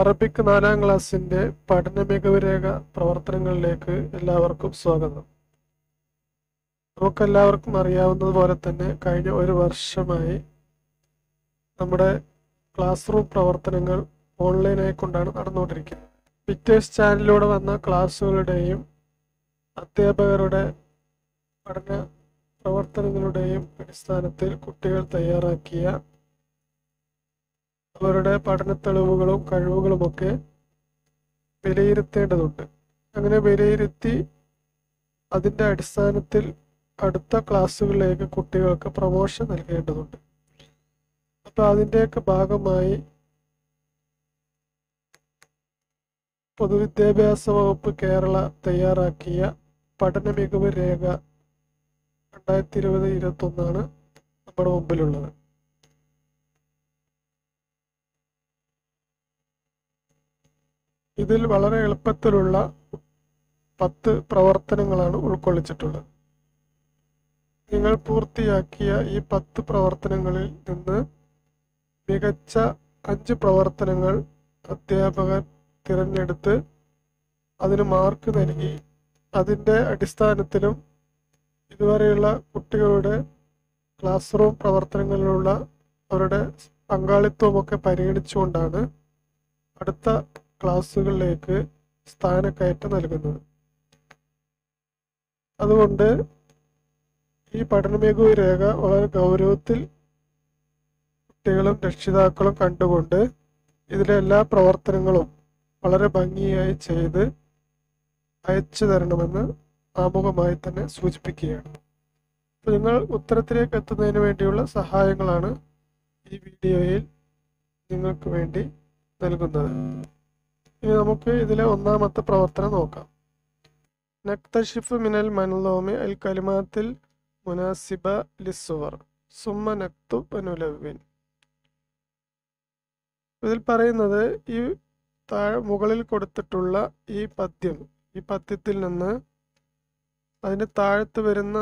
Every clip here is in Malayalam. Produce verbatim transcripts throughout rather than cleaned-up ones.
അറബിക് നാലാം ക്ലാസ്സിൻ്റെ പഠന മികവ് രേഖ പ്രവർത്തനങ്ങളിലേക്ക് എല്ലാവർക്കും സ്വാഗതം. നമുക്കെല്ലാവർക്കും അറിയാവുന്നതുപോലെ തന്നെ കഴിഞ്ഞ ഒരു വർഷമായി നമ്മുടെ ക്ലാസ് റൂം പ്രവർത്തനങ്ങൾ ഓൺലൈനായി കൊണ്ടാണ് നടന്നുകൊണ്ടിരിക്കുന്നത്. വിക്ടേഴ്സ് ചാനലിലൂടെ വന്ന ക്ലാസ്സുകളുടെയും അധ്യാപകരുടെ പഠന പ്രവർത്തനങ്ങളുടെയും അടിസ്ഥാനത്തിൽ കുട്ടികൾ തയ്യാറാക്കിയ അവരുടെ പഠന തെളിവുകളും കഴിവുകളുമൊക്കെ വിലയിരുത്തേണ്ടതുണ്ട്. അങ്ങനെ വിലയിരുത്തി അതിൻ്റെ അടിസ്ഥാനത്തിൽ അടുത്ത ക്ലാസ്സുകളിലേക്ക് കുട്ടികൾക്ക് പ്രമോഷൻ നൽകേണ്ടതുണ്ട്. അപ്പോൾ അതിൻ്റെയൊക്കെ ഭാഗമായി പൊതുവിദ്യാഭ്യാസ വകുപ്പ് കേരള തയ്യാറാക്കിയ പഠന മികവ് രേഖ രണ്ടായിരത്തി ഇരുപത് ഇരുപത്തൊന്നാണ് നമ്മുടെ മുമ്പിലുള്ളത്. ഇതിൽ വളരെ എളുപ്പത്തിലുള്ള പത്ത് പ്രവർത്തനങ്ങളാണ് ഉൾക്കൊള്ളിച്ചിട്ടുള്ളത്. നിങ്ങൾ പൂർത്തിയാക്കിയ ഈ പത്ത് പ്രവർത്തനങ്ങളിൽ നിന്ന് മികച്ച അഞ്ച് പ്രവർത്തനങ്ങൾ അധ്യാപകർ തിരഞ്ഞെടുത്ത് അതിന് മാർക്ക് നൽകി അതിൻ്റെ അടിസ്ഥാനത്തിലും ഇതുവരെയുള്ള കുട്ടികളുടെ ക്ലാസ് റൂം പ്രവർത്തനങ്ങളിലുള്ള അവരുടെ പങ്കാളിത്തവുമൊക്കെ പരിഗണിച്ചുകൊണ്ടാണ് അടുത്ത ക്ലാസ്സുകളിലേക്ക് സ്ഥാനക്കയറ്റം നൽകുന്നത്. അതുകൊണ്ട് ഈ പഠന മികവ് രേഖ വളരെ ഗൗരവത്തിൽ കുട്ടികളും രക്ഷിതാക്കളും കണ്ടുകൊണ്ട് ഇതിലെ എല്ലാ പ്രവർത്തനങ്ങളും വളരെ ഭംഗിയായി ചെയ്ത് അയച്ചു തരണമെന്ന് ആമുഖമായി തന്നെ സൂചിപ്പിക്കുകയാണ്. അപ്പോൾ നിങ്ങൾ ഉത്തരത്തിലേക്ക് എത്തുന്നതിന് വേണ്ടിയുള്ള സഹായങ്ങളാണ് ഈ വീഡിയോയിൽ നിങ്ങൾക്ക് വേണ്ടി നൽകുന്നത്. ഇനി നമുക്ക് ഇതിലെ ഒന്നാമത്തെ പ്രവർത്തനം നോക്കാം. നക്തഷിഫ് മിനൽ മൻലോമി അൽ കലിമാത്തിൽ മുനാസിബ ലിസുവർ സുമ്മ നക്തു അനുലവിൻ. ഇതിൽ പറയുന്നത് ഈ താഴെ മുകളിൽ കൊടുത്തിട്ടുള്ള ഈ പദ്യം, ഈ പദ്യത്തിൽ നിന്ന് അതിൻ്റെ താഴത്ത് വരുന്ന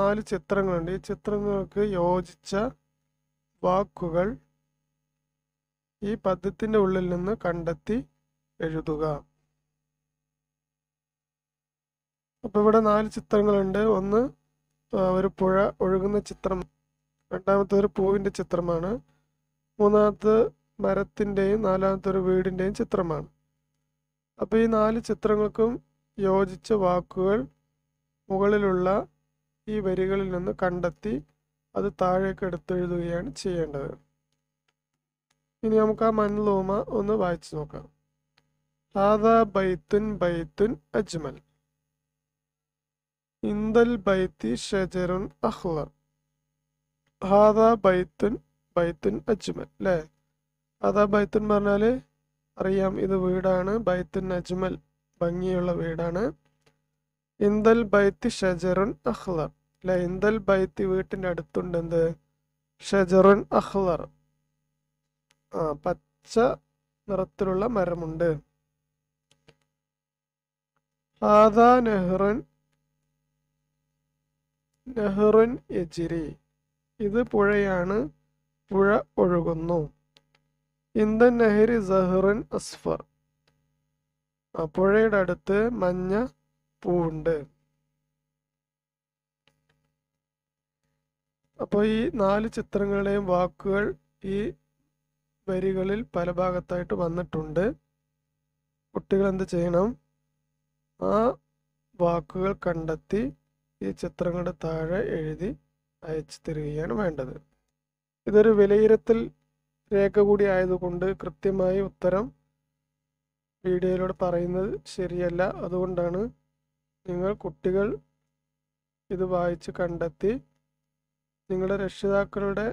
നാല് ചിത്രങ്ങളുണ്ട്. ഈ ചിത്രങ്ങൾക്ക് യോജിച്ച വാക്കുകൾ ഈ പദ്യത്തിൻ്റെ ഉള്ളിൽ നിന്ന് കണ്ടെത്തി എഴുതുക. അപ്പോൾ ഇവിടെ നാല് ചിത്രങ്ങളുണ്ട്. ഒന്ന് ഒരു പുഴ ഒഴുകുന്ന ചിത്രം, രണ്ടാമത്തെ ഒരു പൂവിൻ്റെ ചിത്രമാണ്, മൂന്നാമത്തെ മരത്തിൻ്റെയും നാലാമത്തെ ഒരു വീടിൻ്റെയും ചിത്രമാണ്. അപ്പോൾ ഈ നാല് ചിത്രങ്ങൾക്കും യോജിച്ച വാക്കുകൾ മുകളിലുള്ള ഈ വരികളിൽ നിന്ന് കണ്ടെത്തി അത് താഴേക്ക് എടുത്തെഴുതുകയാണ് ചെയ്യേണ്ടത്. ഇനി നമുക്ക് ആ മൻലൂമ ഒന്ന് വായിച്ചു നോക്കാം. ഹാദാ ബൈത്തുൻ ബൈത്തുൻ അജ്മൽ ഇന്ദൽ ബൈത്തി ഷജറുൻ അഹ്ലർ. ഹാദാ ബൈത്തുൻ ബൈത്തുൻ അജ്മൽ അല്ലേ? ഹാദാ ബൈത്തുൻ പറഞ്ഞാൽ അറിയാം ഇത് വീടാണ്, ബൈത്തുൻ അജ്മൽ ഭംഗിയുള്ള വീടാണ്. ഇന്ദൽ ബൈത്തി ഷജറുൻ അഹ്ലർ അല്ലേ? ഇന്ദൽ ബൈത്തി വീട്ടിൻ്റെ അടുത്തുണ്ട് എന്ത്? ഷജറുൻ അഹ്ലർ ആ പച്ച നിറത്തിലുള്ള മരമുണ്ട്. ഹാദാ നെഹ്റുൻ നെഹ്റുൻ യജിരി ഇത് പുഴയാണ്, പുഴ ഒഴുകുന്നു. ഇന്ദൻ നെഹ്രി സഹ്റുൻ അസ്ഫർ ആ പുഴയുടെ അടുത്ത് മഞ്ഞ പൂവുണ്ട്. അപ്പോൾ ഈ നാല് ചിത്രങ്ങളുടെയും വാക്കുകൾ ഈ വരികളിൽ പല ഭാഗത്തായിട്ട് വന്നിട്ടുണ്ട്. കുട്ടികൾ എന്ത് ചെയ്യണം? ആ വാക്കുകൾ കണ്ടെത്തി ഈ ചിത്രങ്ങളുടെ താഴെ എഴുതി അയച്ചു തരികയാണ് വേണ്ടത്. ഇതൊരു വിലയിരുത്തൽ രേഖ കൂടി ആയതുകൊണ്ട് കൃത്യമായി ഉത്തരം വീഡിയോയിലൂടെ പറയുന്നത് ശരിയല്ല. അതുകൊണ്ടാണ് നിങ്ങൾ കുട്ടികൾ ഇത് വായിച്ച് കണ്ടെത്തി നിങ്ങളുടെ രക്ഷിതാക്കളുടെ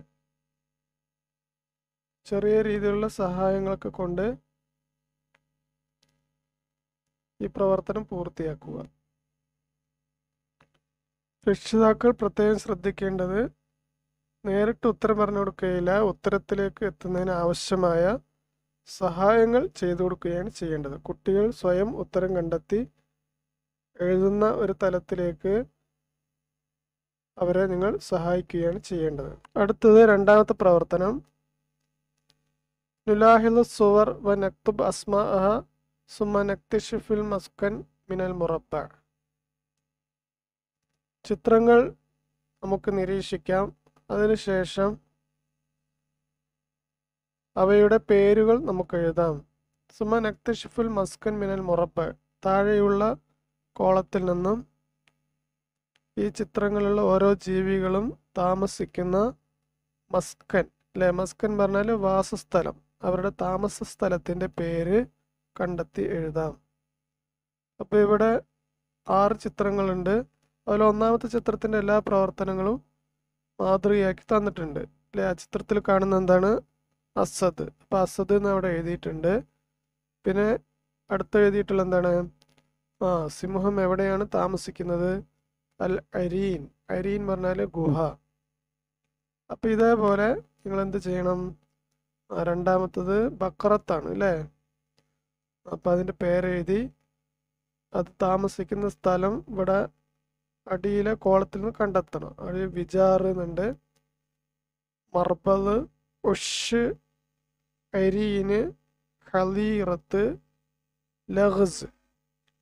ചെറിയ രീതിയിലുള്ള സഹായങ്ങളൊക്കെ കൊണ്ട് ഈ പ്രവർത്തനം പൂർത്തിയാക്കുക. രക്ഷിതാക്കൾ പ്രത്യേകം ശ്രദ്ധിക്കേണ്ടത്, നേരിട്ട് ഉത്തരം പറഞ്ഞു കൊടുക്കുകയില്ല, ഉത്തരത്തിലേക്ക് എത്തുന്നതിന് ആവശ്യമായ സഹായങ്ങൾ ചെയ്തു കൊടുക്കുകയാണ് ചെയ്യേണ്ടത്. കുട്ടികൾ സ്വയം ഉത്തരം കണ്ടെത്തി എഴുതുന്ന ഒരു തലത്തിലേക്ക് അവരെ നിങ്ങൾ സഹായിക്കുകയാണ് ചെയ്യേണ്ടത്. അടുത്തത് രണ്ടാമത്തെ പ്രവർത്തനം, نلاحظ الصور ونكتب أسماءها ثم نكتشف المسكن من المربع. ചിത്രങ്ങൾ നമുക്ക് നിരീക്ഷിക്കാം. അതിനുശേഷം അവയുടെ പേരുകൾ നമുക്ക് എഴുതാം. ثم نكتشف المسكن من المربع. താഴെയുള്ള കോളത്തിൽ നിന്നും ഈ ചിത്രങ്ങളിലുള്ള ഓരോ ജീവികളും താമസിക്കുന്ന മസ്കൻ അല്ലേ, മസ്കൻ പറഞ്ഞാൽ വാസസ്ഥലം, അവരുടെ താമസസ്ഥലത്തിൻ്റെ പേര് കണ്ടെത്തി എഴുതാം. അപ്പോൾ ഇവിടെ ആറ് ചിത്രങ്ങളുണ്ട്. അതിൽ ഒന്നാമത്തെ ചിത്രത്തിൻ്റെ എല്ലാ പ്രവർത്തനങ്ങളും മാതൃകയാക്കി തന്നിട്ടുണ്ട് അല്ലേ. ആ ചിത്രത്തിൽ കാണുന്ന എന്താണ്? അസദ്. അപ്പോൾ അസദ് എന്ന് അവിടെ എഴുതിയിട്ടുണ്ട്. പിന്നെ അടുത്ത് എഴുതിയിട്ടുള്ള എന്താണ്? ആ സിംഹം എവിടെയാണ് താമസിക്കുന്നത്? അൽ അരീൻ. അരീൻ പറഞ്ഞാൽ ഗുഹ. അപ്പം ഇതേപോലെ നിങ്ങൾ എന്ത് ചെയ്യണം? രണ്ടാമത്തത് ബക്കറത്താണ് അല്ലേ. അപ്പം അതിൻ്റെ പേരെഴുതി അത് താമസിക്കുന്ന സ്ഥലം ഇവിടെ അടിയിലെ കോളത്തിൽ നിന്ന് കണ്ടെത്തണം. അടി വിജാർ എന്നുണ്ട്, മർബത്, ഉഷ്, അരീന്, ഹലീറത്ത്, ലഹ്സ്.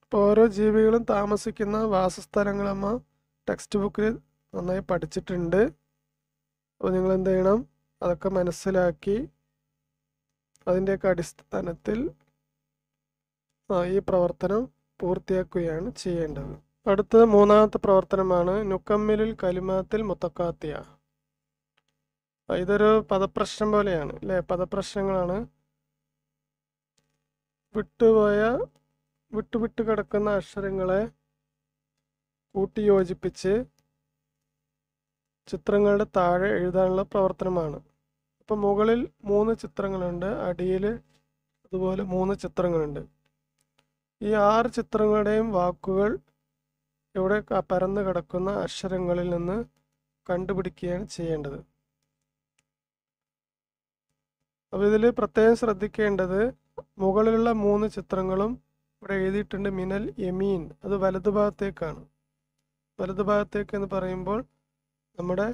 അപ്പോൾ ഓരോ ജീവികളും താമസിക്കുന്ന വാസസ്ഥലങ്ങൾ നമ്മൾ ടെക്സ്റ്റ് ബുക്കിൽ നന്നായി പഠിച്ചിട്ടുണ്ട്. അപ്പോൾ നിങ്ങൾ എന്ത് ചെയ്യണം? അതൊക്കെ മനസ്സിലാക്കി അതിൻ്റെയൊക്കെ അടിസ്ഥാനത്തിൽ ഈ പ്രവർത്തനം പൂർത്തിയാക്കുകയാണ് ചെയ്യേണ്ടത്. അടുത്തത് മൂന്നാമത്തെ പ്രവർത്തനമാണ് നുക്കമ്മിലിൽ കലിമാത്തിൽ മുത്തക്കാത്തിയ. ഇതൊരു പദപ്രശ്നം പോലെയാണ് അല്ലേ. പദപ്രശ്നങ്ങളാണ്. വിട്ടുപോയ വിട്ടുവിട്ട് കിടക്കുന്ന അക്ഷരങ്ങളെ കൂട്ടിയോജിപ്പിച്ച് ചിത്രങ്ങളുടെ താഴെ എഴുതാനുള്ള പ്രവർത്തനമാണ്. അപ്പോൾ മുകളിൽ മൂന്ന് ചിത്രങ്ങളുണ്ട്, അടിയിൽ അതുപോലെ മൂന്ന് ചിത്രങ്ങളുണ്ട്. ഈ ആറ് ചിത്രങ്ങളുടെയും വാക്കുകൾ ഇവിടെ പരന്ന് കിടക്കുന്ന അക്ഷരങ്ങളിൽ നിന്ന് കണ്ടുപിടിക്കുകയാണ് ചെയ്യേണ്ടത്. അപ്പോൾ ഇതിൽ പ്രത്യേകം ശ്രദ്ധിക്കേണ്ടത് മുകളിലുള്ള മൂന്ന് ചിത്രങ്ങളും ഇവിടെ എഴുതിയിട്ടുണ്ട്. മിനൽ യമീൻ, അത് വലതുഭാഗത്തേക്കാണ്. വലതുഭാഗത്തേക്ക് എന്ന് പറയുമ്പോൾ നമ്മുടെ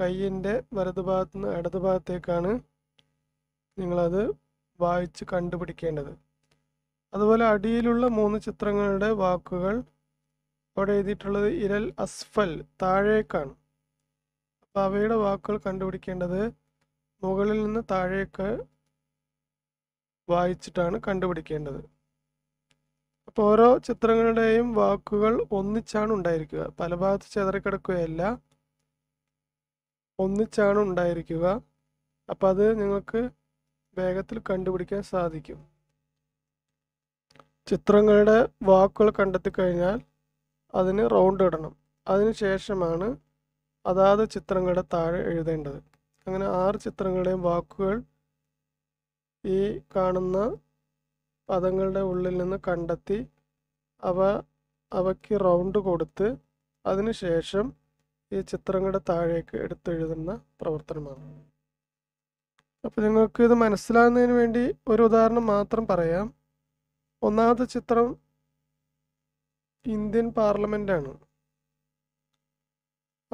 കയ്യിൻ്റെ വലതുഭാഗത്തു നിന്ന് ഇടതുഭാഗത്തേക്കാണ് നിങ്ങളത് വായിച്ച് കണ്ടുപിടിക്കേണ്ടത്. അതുപോലെ അടിയിലുള്ള മൂന്ന് ചിത്രങ്ങളുടെ വാക്കുകൾ അവിടെ എഴുതിയിട്ടുള്ളത് ഇരൽ അസ്ഫൽ, താഴേക്കാണ്. അപ്പോൾ അവയുടെ വാക്കുകൾ കണ്ടുപിടിക്കേണ്ടത് മുകളിൽ നിന്ന് താഴേക്ക് വായിച്ചിട്ടാണ് കണ്ടുപിടിക്കേണ്ടത്. അപ്പോൾ ഓരോ ചിത്രങ്ങളുടെയും വാക്കുകൾ ഒന്നിച്ചാണ് ഉണ്ടായിരിക്കുക, പല ഭാഗത്ത് ചിതറിക്കിടക്കുകയല്ല, ഒന്നിച്ചാണ് ഉണ്ടായിരിക്കുക. അപ്പം അത് നിങ്ങൾക്ക് വേഗത്തിൽ കണ്ടുപിടിക്കാൻ സാധിക്കും. ചിത്രങ്ങളുടെ വാക്കുകൾ കണ്ടെത്തിക്കഴിഞ്ഞാൽ അതിന് റൗണ്ട് ഇടണം. അതിന് ശേഷമാണ് അതാത് ചിത്രങ്ങളുടെ താഴെ എഴുതേണ്ടത്. അങ്ങനെ ആറ് ചിത്രങ്ങളുടെയും വാക്കുകൾ ഈ കാണുന്ന പദങ്ങളുടെ ഉള്ളിൽ നിന്ന് കണ്ടെത്തി അവ അവയ്ക്ക് റൗണ്ട് കൊടുത്ത് അതിന് ശേഷം ഈ ചിത്രങ്ങളുടെ താഴേക്ക് എടുത്തെഴുതുന്ന പ്രവർത്തനമാണ്. അപ്പോൾ നിങ്ങൾക്ക് ഇത് മനസ്സിലാകുന്നതിന് വേണ്ടി ഒരു ഉദാഹരണം മാത്രം പറയാം. ഒന്നാമത്തെ ചിത്രം ഇന്ത്യൻ പാർലമെൻ്റാണ്.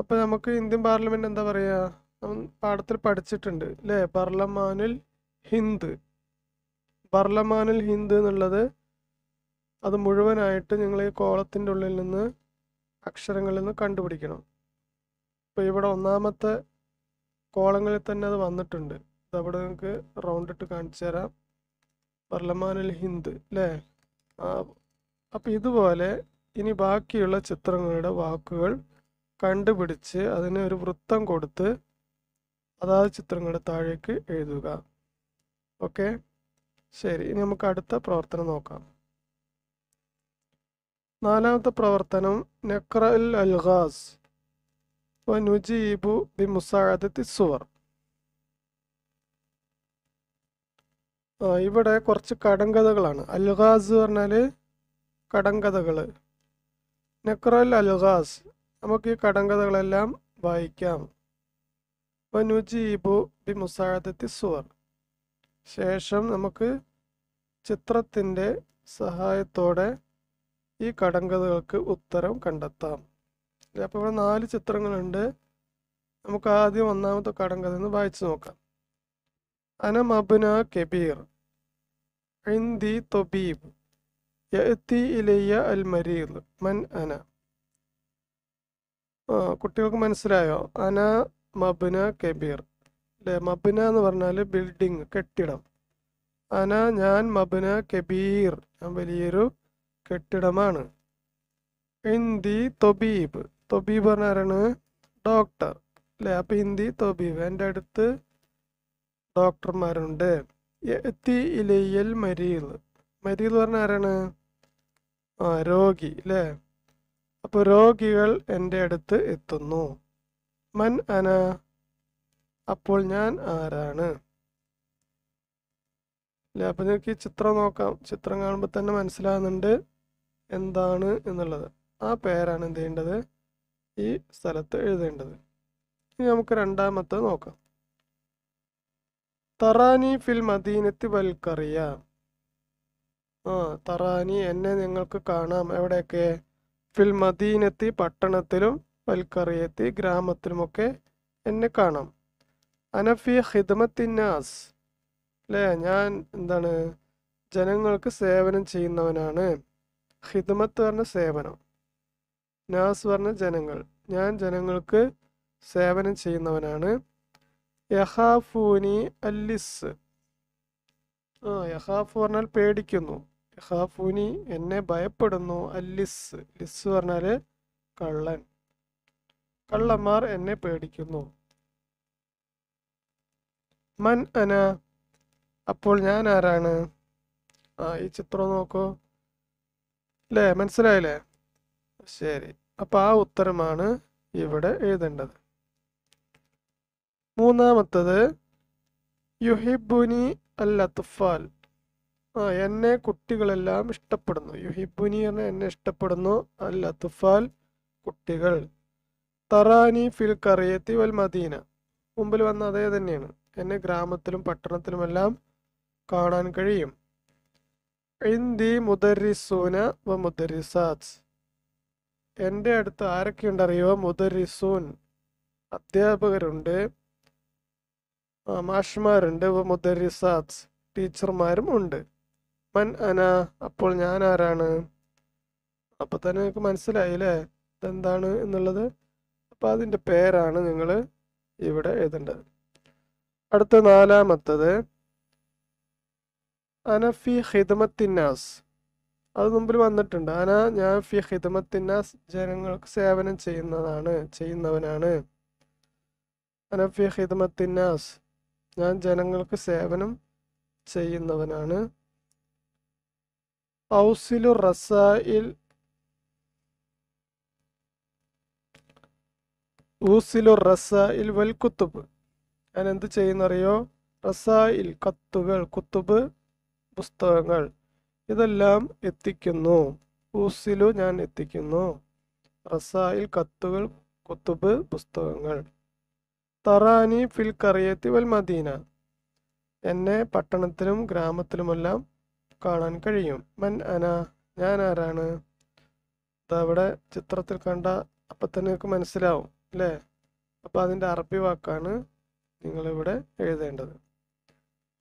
അപ്പോൾ നമുക്ക് ഇന്ത്യൻ പാർലമെൻ്റ് എന്താ പറയുക, പാഠത്തിൽ പഠിച്ചിട്ടുണ്ട് അല്ലേ. പാർലമാനുൽ ഹിന്ദ്. പാർലമാനുൽ ഹിന്ദ് എന്നുള്ളത് അത് മുഴുവനായിട്ട് നിങ്ങൾ ഈ കോളത്തിൻ്റെ ഉള്ളിൽ നിന്ന് അക്ഷരങ്ങളിൽ നിന്ന് കണ്ടുപിടിക്കണം. അപ്പോൾ ഇവിടെ ഒന്നാമത്തെ കോളങ്ങളിൽ തന്നെ അത് വന്നിട്ടുണ്ട്. അവിടെ നിങ്ങൾക്ക് റൗണ്ട് ഇട്ട് കാണിച്ചു തരാം. പാർലമാനുൽ ഹിന്ദ് അല്ലേ. അപ്പോൾ ഇതുപോലെ ഇനി ബാക്കിയുള്ള ചിത്രങ്ങളുടെ വാക്കുകൾ കണ്ടുപിടിച്ച് അതിന് ഒരു വൃത്തം കൊടുത്ത് അതാത് ചിത്രങ്ങളുടെ താഴേക്ക് എഴുതുക. ഓക്കെ, ശരി. ഇനി നമുക്ക് അടുത്ത പ്രവർത്തനം നോക്കാം. നാലാമത്തെ പ്രവർത്തനം നഖ്റൽ അൽഗാസ് വനുജീബു ബി മുസാഅദത്തി സുവർ. ഇവിടെ കുറച്ച് കടങ്കഥകളാണ്. അൽഗാസ് പറഞ്ഞാൽ കടങ്കഥകൾ. നഖ്റൽ അൽഗാസ്, നമുക്ക് ഈ കടങ്കഥകളെല്ലാം വായിക്കാം. വനുജീബു ബി മുസാഅദത്തി സുവർ, ശേഷം നമുക്ക് ചിത്രത്തിൻ്റെ സഹായത്തോടെ ഈ കടങ്കഥകൾക്ക് ഉത്തരം കണ്ടെത്താം. അപ്പോൾ ഇവിടെ നാല് ചിത്രങ്ങളുണ്ട്. നമുക്ക് ആദ്യം ഒന്നാമത്തെ കടങ്കഥ എന്ന് വായിച്ചു നോക്കാം. أنا مبنى كبير عندي طبيب يأتي إلي المريض من أنا കുട്ടികൾക്ക് മനസ്സിലായോ അന മബ്ന കബീർ അല്ലേ മബ്ന എന്ന് പറഞ്ഞാൽ ബിൽഡിംഗ് കെട്ടിടം അന ഞാൻ മബ്ന കബീർ ഞാൻ വലിയൊരു കെട്ടിടമാണ് ഹിന്ദി തൊബീബ് തൊബീബ് പറഞ്ഞാരാണ് ഡോക്ടർ അല്ലേ അപ്പം ഹിന്ദി തൊബീബ് എൻ്റെ അടുത്ത് ഡോക്ടർമാരുണ്ട് എത്തി ഇലയിൽ മരീദ് മരീദ് പറഞ്ഞാരാണ് ആ രോഗി അല്ലേ അപ്പോൾ രോഗികൾ എൻ്റെ അടുത്ത് എത്തുന്നു മൻ അന അപ്പോൾ ഞാൻ ആരാണ് അല്ലേ അപ്പോൾ നിങ്ങൾക്ക് ഈ ചിത്രം നോക്കാം ചിത്രം കാണുമ്പോൾ തന്നെ മനസ്സിലാകുന്നുണ്ട് എന്താണ് എന്നുള്ളത് ആ പേരാണ് എന്ത് ചെയ്യേണ്ടത് ഈ സ്ഥലത്ത് എഴുതേണ്ടത് ഇനി നമുക്ക് രണ്ടാമത്തെ നോക്കാം തറാനി ഫിൽ മദീനത്തി വൽക്കറിയ ആ തറാനി എന്നെ നിങ്ങൾക്ക് കാണാം എവിടെയൊക്കെ ഫിൽ മദീനത്തി പട്ടണത്തിലും വൽക്കറിയത്തി ഗ്രാമത്തിലുമൊക്കെ എന്നെ കാണാം അനഫി ഹിദ്മത്തിന്നാസ് അല്ലേ ഞാൻ എന്താണ് ജനങ്ങൾക്ക് സേവനം ചെയ്യുന്നവനാണ് ഹിദ്മത്ത് പറഞ്ഞ സേവനം നാസ് പറഞ്ഞ ജനങ്ങൾ ഞാൻ ജനങ്ങൾക്ക് സേവനം ചെയ്യുന്നവനാണ് യഹാഫൂനി അല്ലിസ് ആ യഹാഫ് പറഞ്ഞാൽ പേടിക്കുന്നു ഖാഫൂനി എന്നെ ഭയപ്പെടുന്നു അല്ലിസ് ലിസ് പറഞ്ഞാൽ കള്ളൻ കള്ളന്മാർ എന്നെ പേടിക്കുന്നു മൻ അന അപ്പോൾ ഞാൻ ആരാണ് ആ ഈ ചിത്രം നോക്കൂ അല്ലേ മനസ്സിലായില്ലേ ശരി അപ്പൊ ആ ഉത്തരമാണ് ഇവിടെ എഴുതേണ്ടത് മൂന്നാമത്തത് യുഹിബുനി അൽ അത്ഫാൽ ആ എന്നെ കുട്ടികളെല്ലാം ഇഷ്ടപ്പെടുന്നു യുഹിബുനി എന്ന എന്നെ ഇഷ്ടപ്പെടുന്നു അൽ അത്ഫാൽ കുട്ടികൾ തറാനി ഫിൽ ഖറിയത്തി വൽ മദീന മുമ്പിൽ വന്ന അതേ തന്നെയാണ് എന്നെ ഗ്രാമത്തിലും പട്ടണത്തിലുമെല്ലാം കാണാൻ കഴിയും ഇന്ദി മുദരിസൂന വ മുദരിസാത്ത് എൻ്റെ അടുത്ത് ആരൊക്കെയുണ്ടറിയോ മുദരിസൂൻ അധ്യാപകരുണ്ട് മാഷ്മാരുണ്ട് വ മുദരിസാത്ത് ടീച്ചർമാരും ഉണ്ട് മൻ അന അപ്പോൾ ഞാൻ ആരാണ് അപ്പോൾ തന്നെ നിങ്ങൾക്ക് മനസ്സിലായില്ലേ ഇതെന്താണ് എന്നുള്ളത് അപ്പോൾ അതിൻ്റെ പേരാണ് നിങ്ങൾ ഇവിടെ എഴുതേണ്ടത് അടുത്ത നാലാമത്തത് അന ഫി ഹിദ്മത്തിന്നാസ് അത് മുമ്പിൽ വന്നിട്ടുണ്ട് അന ഞാൻ ഫി ഹിദ്മത്തിന്നാസ് ജനങ്ങൾക്ക് സേവനം ചെയ്യുന്നതാണ് ചെയ്യുന്നവനാണ് അന ഫി ഹിദ്മത്തിന്നാസ് ഞാൻ ജനങ്ങൾക്ക് സേവനം ചെയ്യുന്നവനാണ് ഔസിലു റസായിൽ ഊസിലു റസായിൽ വൽ കുത്തുബ് ഞാൻ എന്ത് ചെയ്യുന്നറിയോ റസായിൽ കത്തുകൾ കുത്തുബ് പുസ്തകങ്ങൾ ഇതെല്ലാം എത്തിക്കുന്നു ഊസിലു ഞാൻ എത്തിക്കുന്നു റസായിൽ കത്തുകൾ കുത്തുബ് പുസ്തകങ്ങൾ തറാനി ഫിൽ ഖറിയത്തി വൽ മദീന എന്നെ പട്ടണത്തിലും ഗ്രാമത്തിലുമെല്ലാം കാണാൻ കഴിയും മൻ അന ഞാൻ ആരാണ് അതവിടെ ചിത്രത്തിൽ കണ്ട അപ്പം തന്നെ നിങ്ങൾക്ക് മനസ്സിലാവും അല്ലേ അപ്പം അതിൻ്റെ അറബി വാക്കാണ് നിങ്ങളിവിടെ എഴുതേണ്ടത്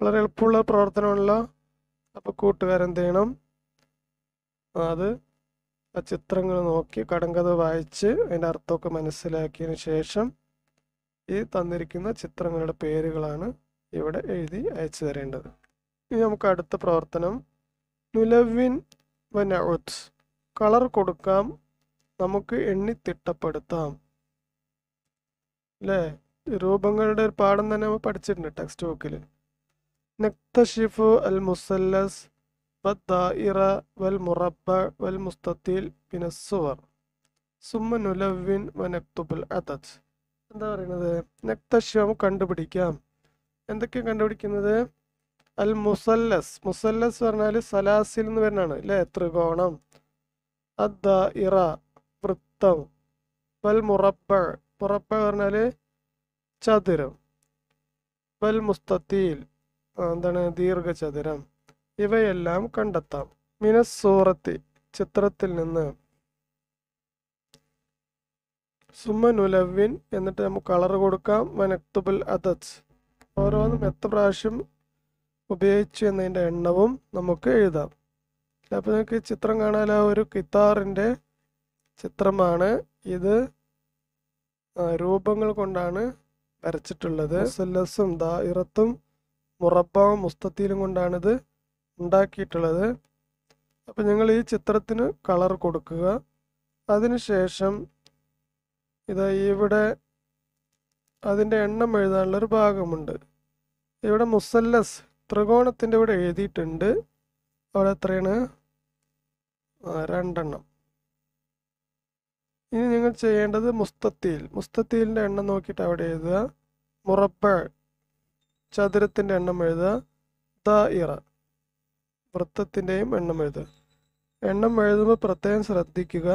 വളരെ എളുപ്പമുള്ള പ്രവർത്തനമാണല്ലോ അപ്പം കൂട്ടുകാരെന്ത് ചെയ്യണം അത് ആ ചിത്രങ്ങൾ നോക്കി കടങ്കഥ വായിച്ച് അതിൻ്റെ അർത്ഥമൊക്കെ മനസ്സിലാക്കിയതിന് ശേഷം ഈ തന്നിരിക്കുന്ന ചിത്രങ്ങളുടെ പേരുകളാണ് ഇവിടെ എഴുതി അയച്ചു തരേണ്ടത് ഇനി നമുക്ക് അടുത്ത പ്രവർത്തനം നുലവിൻ വ നഉത് കളർ കൊടുക്കാം നമുക്ക് എണ്ണി തിട്ടപ്പെടുത്താം അല്ലേ രൂപങ്ങളുടെ ഒരു പാഠം തന്നെ നമ്മൾ പഠിച്ചിട്ടുണ്ട് ടെക്സ്റ്റ് ബുക്കിൽ നക്തഷിഫു അൽ മുസല്ലസ് വദ്ദായിറ വൽ മുറബ്ബ വൽ മുസ്തത്തിൽ പിന്നെ സുവർ സുമ്മ നുലവിൻ വ നക്തുബുൽ അദദ് എന്താ പറയുന്നത് നക്തഷിഫു കണ്ടുപിടിക്കാം എന്തൊക്കെയാണ് കണ്ടുപിടിക്കുന്നത് അൽ മുസല്ലസ് മുസല്ലസ് പറഞ്ഞാൽ സലാസിൽ എന്ന് പറഞ്ഞാണ് അല്ലേ ത്രികോണം അദ്ദായിറ വൃത്തം വൽ മുറബ്ബ മുറബ്ബ പറഞ്ഞാൽ ചതുരം വൽ മുസ്തത്തിൽ എന്താണ് ദീർഘചതുരം ഇവയെല്ലാം കണ്ടെത്താം മിനസ് സൂറത്തി ചിത്രത്തിൽ നിന്ന് സുമ്മ നുലവിൻ എന്നിട്ട് നമുക്ക് കളർ കൊടുക്കാം വനക്തുബുൽ അദദ് ഓരോന്നും എത്ര പ്രാവശ്യം ഉപയോഗിച്ചു എന്നതിൻ്റെ എണ്ണവും നമുക്ക് എഴുതാം. അപ്പോൾ നമുക്ക് ചിത്രം കാണാൻ ആ ഒരു കിത്താറിൻ്റെ ചിത്രമാണ് ഇത്. രൂപങ്ങൾ കൊണ്ടാണ് വരച്ചിട്ടുള്ളത്. മുസല്ലസും ദായിറത്തും മുറബ്ബാവും മുസ്തത്തിലും കൊണ്ടാണിത് ഉണ്ടാക്കിയിട്ടുള്ളത്. അപ്പം ഞങ്ങൾ ഈ ചിത്രത്തിന് കളർ കൊടുക്കുക. അതിനുശേഷം ഇത് ഇവിടെ അതിൻ്റെ എണ്ണം എഴുതാനുള്ളൊരു ഭാഗമുണ്ട്. ഇവിടെ മുസല്ലസ് ത്രികോണത്തിൻ്റെ ഇവിടെ എഴുതിയിട്ടുണ്ട്. അവിടെ എത്രയാണ്? രണ്ടെണ്ണം. ഇനി നിങ്ങൾ ചെയ്യേണ്ടത് മുസ്തത്തിൽ മുസ്തത്തിലിൻ്റെ എണ്ണം നോക്കിയിട്ട് അവിടെ എഴുതുക. മുറബ്ബ ചതുരത്തിൻ്റെ എണ്ണം എഴുതുക. ദായിറ വൃത്തത്തിൻ്റെയും എണ്ണം എഴുതുക. എണ്ണം എഴുതുമ്പോൾ പ്രത്യേകം ശ്രദ്ധിക്കുക,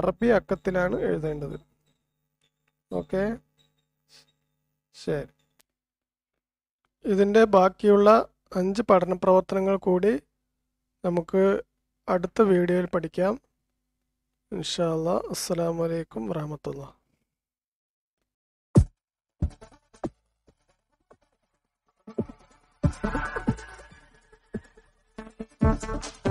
അറബി അക്കത്തിലാണ് എഴുതേണ്ടത്. ഓക്കെ, ശരി. ഇതിൻ്റെ ബാക്കിയുള്ള അഞ്ച് പഠന പ്രവർത്തനങ്ങൾ കൂടി നമുക്ക് അടുത്ത വീഡിയോയിൽ പഠിക്കാം ഇൻഷാ അല്ലാ. അസ്സലാമു അലൈക്കും വറഹ്മത്തുള്ളാഹി. Thank you.